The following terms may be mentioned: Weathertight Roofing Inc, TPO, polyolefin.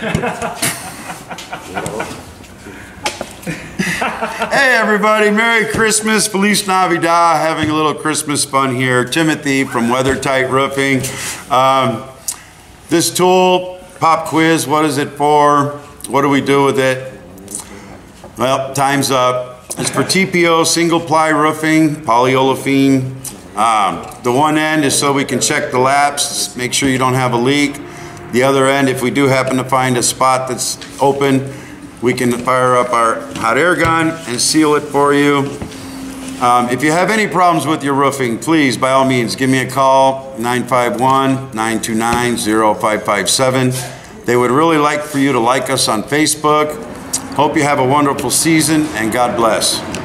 Hey everybody, Merry Christmas, Feliz Navidad, having a little Christmas fun here. Timothy from Weathertight Roofing. This tool, pop quiz, what is it for? What do we do with it? Well, time's up. It's for TPO, single ply roofing, polyolefin. The one end is so we can check the lapse, make sure you don't have a leak. The other end, if we do happen to find a spot that's open, we can fire up our hot air gun and seal it for you. If you have any problems with your roofing, please, by all means, give me a call, 951-929-0557. They would really like for you to like us on Facebook. Hope you have a wonderful season, and God bless.